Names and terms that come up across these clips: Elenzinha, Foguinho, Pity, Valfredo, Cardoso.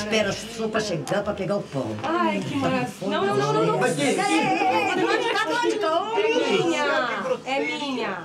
espera as pessoas para chegar para pegar o pão. Ai, que maravilha. Não, não, não, não, não. Mas é minha. É minha.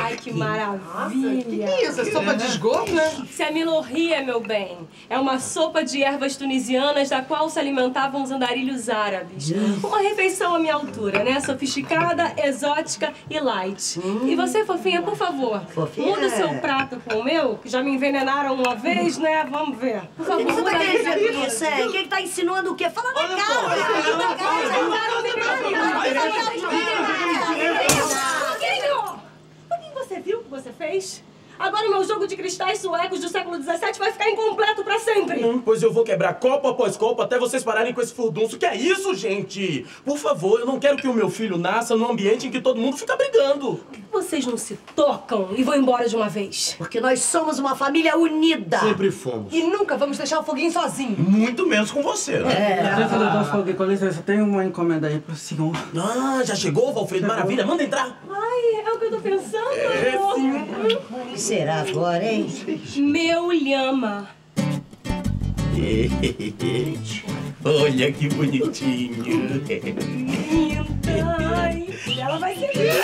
Ai, que maravilha. Que é isso? É sopa de esgoto, né? Isso é milorria, meu bem. É uma sopa de ervas tunisianas da qual se alimentavam os andarilhos árabes. Uma refeição à minha altura, né? Sofisticada, exótica e light. E você, fofinha, por favor, muda o seu prato com o meu, que já me envenenaram uma vez, né? Vamos ver. Por favor, muda aí. Sério? Quem tá insinuando o quê? Fala na cara! Fala na cara! Foguinho, você viu o que você fez? Agora o meu jogo de cristais suecos do século XVII vai ficar incompleto pra sempre. Pois eu vou quebrar copo após copo até vocês pararem com esse furdunço. Que é isso, gente? Por favor, eu não quero que o meu filho nasça num ambiente em que todo mundo fica brigando. Por que vocês não se tocam e vão embora de uma vez? Porque nós somos uma família unida. Sempre fomos. E nunca vamos deixar o Foguinho sozinho. Muito menos com você, né? Doutor Foguinho, com licença, tem uma encomenda aí pro senhor. Ah, já chegou, Valfredo? Maravilha, manda entrar. Ai, é o que eu tô pensando, amor. O que será agora, hein? Meu lhama. Olha que bonitinho. Linda. Ai, ela vai ser linda.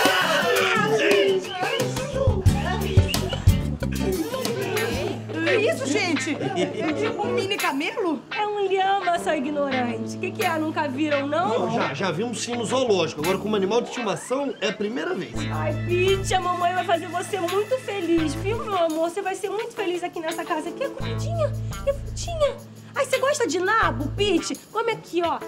É isso, gente? É tipo um mini camelo? É um lhama, seu ignorante. O que é? Nunca viram, não? Já vi um sim no zoológico. Agora, com um animal de estimação, é a primeira vez. Ai, Pity, a mamãe vai fazer você muito feliz, viu, meu amor? Você vai ser muito feliz aqui nessa casa. Aqui é comidinha, é frutinha. Ai, você gosta de nabo, Pity? Come aqui, ó.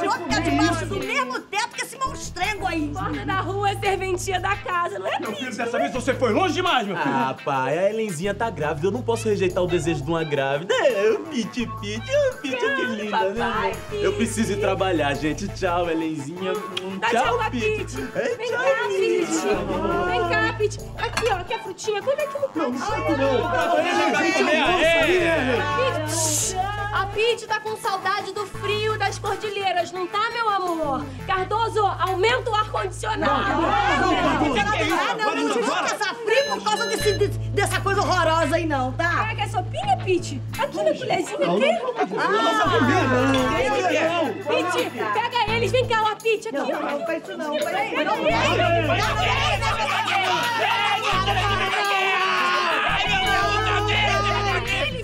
Troca debaixo do mesmo teto que esse monstrengo aí. Porta da rua é serventia da casa, não é, Pity? Meu filho, dessa vez você foi longe demais, meu filho. Ah, pai, a Elenzinha tá grávida. Eu não posso rejeitar o desejo de uma grávida. Pity, que linda, né? Eu preciso ir trabalhar, gente. Tchau, Elenzinha. Tchau, Pity. Vem cá, Pity. Vem cá, Pity. Aqui, ó, aqui a frutinha. Come aqui no pão. A Pity tá com saudade do frio das cordilheiras, não tá, meu amor? Cardoso, aumenta o ar-condicionado. Não vou passar frio por causa dessa coisa horrorosa aí, não, tá? Pega essa sopinha, Pity. Aqui na colherzinha, aqui. Pity, pega eles. Vem cá, ó, Pity. Aqui, ó. Não faz isso, não. Pega eles. Pega eles.